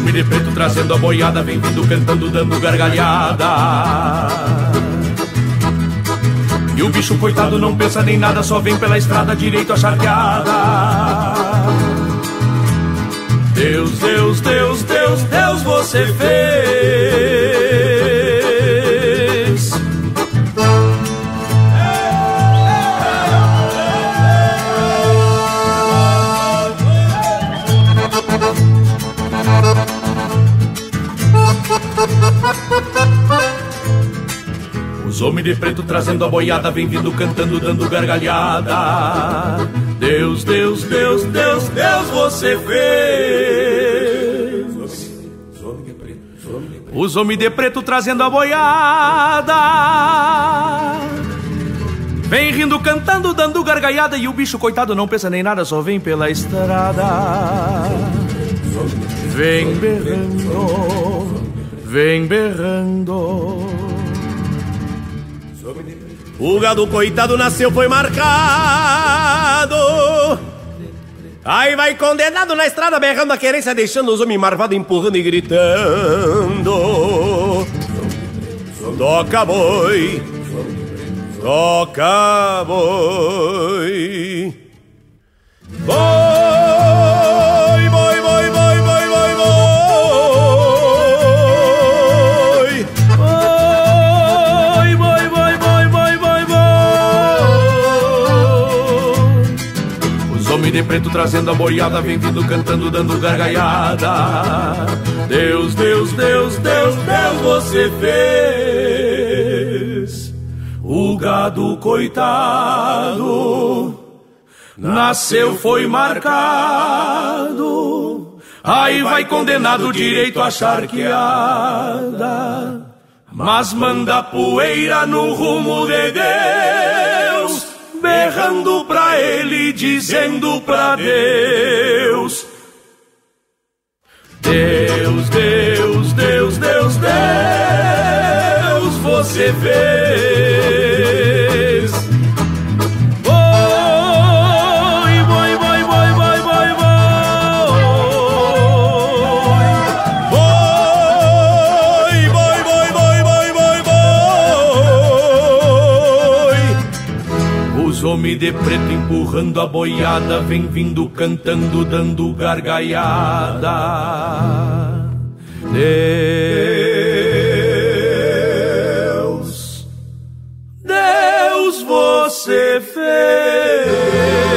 homens de preto trazendo a boiada, vem vindo cantando, dando gargalhada. E o bicho coitado não pensa nem nada, só vem pela estrada direito à charqueada. Deus, Deus, Deus, Deus, Deus, você fez. Os homens de preto trazendo a boiada, vem vindo cantando, dando gargalhada. Deus, Deus, Deus, Deus, Deus, você fez. Os homens de preto trazendo a boiada, vem rindo, cantando, dando gargalhada. E o bicho coitado não pensa nem nada, só vem pela estrada. Vem berrando, vem berrando. O gado coitado nasceu, foi marcado. Aí vai condenado na estrada, berrando a querência, deixando os homens marvados, empurrando e gritando. Toca boi, toca boi. Boi, boi, boi, boi, boi, boi, boi. Os homens de preto trazendo a boiada, vem vindo cantando, dando gargalhada. Deus, Deus, Deus, Deus, Deus, você fez. O gado coitado nasceu, foi marcado. Aí vai condenado direito à charqueada, mas manda poeira no rumo de Deus, berrando pra ele, dizendo pra Deus. Deus, Deus, Deus, Deus, Deus, você fez. Boi, boi, boi, boi, boi, boi, boi. Boi, boi, boi, boi, boi, boi. Os homens de preto empurrando a boiada, vem vindo cantando, dando gargalhada. Deus, Deus, você fez.